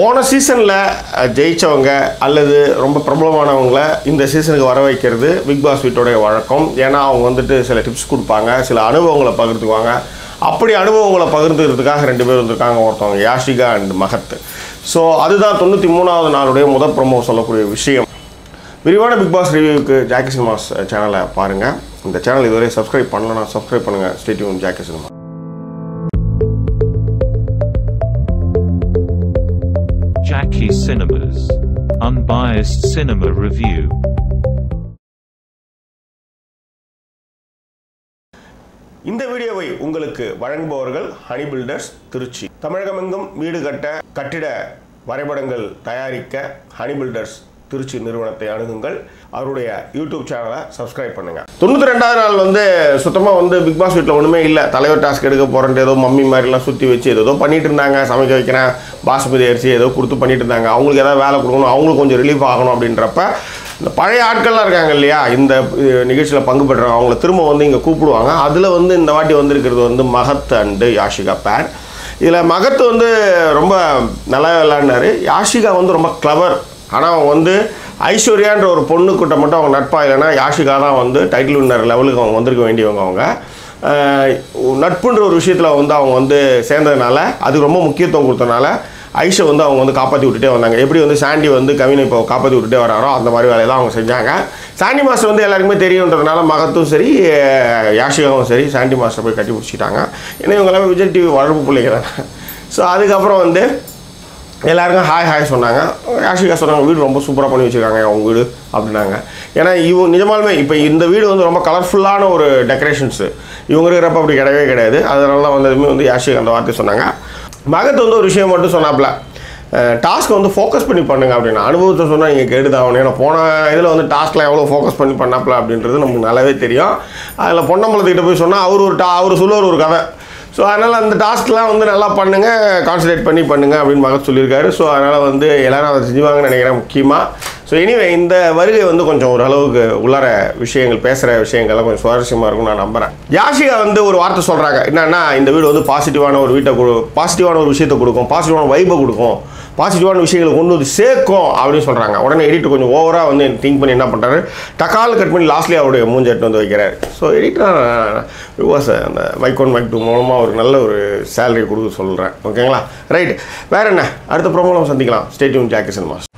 போன சீசன்ல ஜெயிச்சவங்க அல்லது ரொம்ப பிரபலமானவங்கள இந்த சீசனுக்கு வர வைக்கிறது பிக் பாஸ் வீட்டோட வழக்கம். ஏனா அவங்க வந்துட்டு சில டிப்ஸ் கொடுப்பாங்க, சில அனுபவங்களை பகிர்ந்துக்குவாங்க. அப்படி அனுபவங்களை பகிர்ந்துக்கிறதுக்காக ரெண்டு பேர் வந்திருக்காங்க, ஒருத்தவங்க யாஷிகா அண்ட் மகத். ஸோ அதுதான் 93வது நாளுடைய முதல் ப்ரோமோ சொல்லக்கூடிய விஷயம். விரிவான பிக் பாஸ் ரிவ்யூக்கு ஜாக்கி சினிமாஸ் சேனலை பாருங்கள். இந்த சேனல் இதுவரை சப்ஸ்கிரைப் பண்ணலன்னா சப்ஸ்கிரைப் பண்ணுங்கள். Stay tune Jackie Cinema. Jackie Cinemas, unbiased cinema review. இந்த வீடியோவை உங்களுக்கு வழங்குபவர்கள் ஹனி பில்டர்ஸ் திருச்சி. தமிழகமெங்கும் வீடு கட்ட கட்டிட வரைபடங்கள் தயாரிக்க ஹனி பில்டர்ஸ் திருச்சி நிறுவனத்தை அணுகுங்கள். அவருடைய யூடியூப் சேனலை சப்ஸ்கிரைப் பண்ணுங்கள். 92வது நாள் வந்து சுத்தமாக வந்து பிக் பாஸ் வீட்டில் ஒன்றுமே இல்லை. தலைவர் டாஸ்க் எடுக்க போகிறேன்ட்டு ஏதோ மம்மி மாதிரிலாம் சுற்றி வச்சு ஏதோ பண்ணிட்டு இருந்தாங்க. சமைக்க வைக்கிறேன், பாசுமதி அரிசி ஏதோ கொடுத்து பண்ணிட்டு இருந்தாங்க. அவங்களுக்கு ஏதாவது வேலை கொடுக்கணும், அவங்களுக்கு கொஞ்சம் ரிலீஃப் ஆகணும் அப்படின்றப்ப இந்த பழைய ஆட்கள்லாம் இருக்காங்க இல்லையா, இந்த நிகழ்ச்சியில் பங்கு பெற்றவங்க அவங்கள திரும்ப வந்து இங்கே கூப்பிடுவாங்க. அதில் வந்து இந்த வாட்டி வந்திருக்கிறது வந்து மகத் அண்டு யாஷிகா பேர். இதில் மகத் வந்து ரொம்ப நல்லா விளையாடினார். யாஷிகா வந்து ரொம்ப கிளவர். ஆனால் அவங்க வந்து ஐஸ்வர்யான்ற ஒரு பொண்ணு கிட்ட மட்டும் அவங்க நட்பாக இல்லைன்னா யாஷிகா தான் வந்து டைட்டில் வின்னர் லெவலுக்கு அவங்க வந்திருக்க வேண்டியவங்க. அவங்க நட்புன்ற ஒரு விஷயத்தில் வந்து அவங்க வந்து சேர்ந்ததுனால, அது ரொம்ப முக்கியத்துவம் கொடுத்தனால ஐஷை வந்து அவங்க வந்து காப்பாற்றி விட்டுட்டே வந்தாங்க. எப்படி வந்து சாண்டி வந்து கவினை இப்போ காப்பாற்றி விட்டுட்டே வராரோ அந்த மாதிரி வேலையை தான் அவங்க செஞ்சாங்க. சாண்டி மாஸ்டர் வந்து எல்லாருக்குமே தெரியுன்றதுனால மகத்தும் சரி யாஷிகாவும் சரி சாண்டி மாஸ்டர் போய் கட்டி பிடிச்சிட்டாங்க. ஏன்னா இவங்க எல்லாமே விஜய் டிவி வளர்ப்பு பிள்ளைங்க தான். ஸோ அதுக்கப்புறம் வந்து எல்லாருக்கும் ஹாய் ஹாய் சொன்னாங்க. யாஷிகா சொன்னாங்க, வீடு ரொம்ப சூப்பராக பண்ணி வச்சுருக்காங்க அவங்க வீடு அப்படின்னாங்க. ஏன்னா இவங்க நிஜமாலுமே இப்போ இந்த வீடு வந்து ரொம்ப கலர்ஃபுல்லான ஒரு டெக்கரேஷன்ஸு இவங்க இருக்கிறப்ப அப்படி கிடையவே கிடையாது. அதனால தான் வந்து எதுவுமே வந்து யாஷிகா அந்த வார்த்தை சொன்னாங்க. மகத் வந்து ஒரு விஷயம் மட்டும் சொன்னாப்புல, டாஸ்க்கை வந்து ஃபோக்கஸ் பண்ணி பண்ணுங்க அப்படின்னா. அனுபவத்தை சொன்னால் நீங்கள் கேட்டுதாகணும். ஏன்னா போன இதில் வந்து டாஸ்கில் எவ்வளோ ஃபோக்கஸ் பண்ணி பண்ணாப்புல அப்படின்றது நமக்கு நல்லாவே தெரியும். அதில் பொன்னம்பலத்துக்கிட்ட போய் சொன்னால் அவர் சொல்லுவார் ஒரு கதை. ஸோ அதனால் அந்த டாஸ்க்லாம் வந்து நல்லா பண்ணுங்கள், கான்சன்ட்ரேட் பண்ணி பண்ணுங்கள் அப்படின்னு மகத் சொல்லியிருக்காரு. ஸோ அதனால் வந்து எல்லோரும் அதை செஞ்சுவாங்கன்னு நினைக்கிறேன் முக்கியமாக. ஸோ எனிவே இந்த வருகை வந்து கொஞ்சம் ஓரளவுக்கு உள்ளார விஷயங்கள் பேசுகிற விஷயங்கள்லாம் கொஞ்சம் சுவாரஸ்யமாக இருக்கும்னு நான் நம்புகிறேன். யாஷிகா வந்து ஒரு வார்த்தை சொல்கிறாங்க, என்னென்னா இந்த வீடு வந்து பாசிட்டிவான ஒரு வீட்டை பாசிட்டிவான ஒரு விஷயத்தை கொடுக்கும், பாசிட்டிவான வைப்பை கொடுக்கும், பாசிட்டிவான விஷயங்களை கொண்டு வந்து சேர்க்கும் அப்படின்னு சொல்கிறாங்க. உடனே எடிட்டர் கொஞ்சம் ஓவராக வந்து திங்க் பண்ணி என்ன பண்ணுறாரு, டக்கால் கட் பண்ணி லாஸ்ட்லேயே அவருடைய மூஞ்ச எட்டு வந்து வைக்கிறார். ஸோ எடிட்டர் விவாஸ் அந்த மைக் 1 மைக் 2 மூலமாக ஒரு நல்ல ஒரு சேலரி கொடுக்க சொல்கிறேன். ஓகேங்களா, ரைட். வேறு என்ன, அடுத்த ப்ரோமோவில் சந்திக்கலாம். Stay tune Jackie cinemas.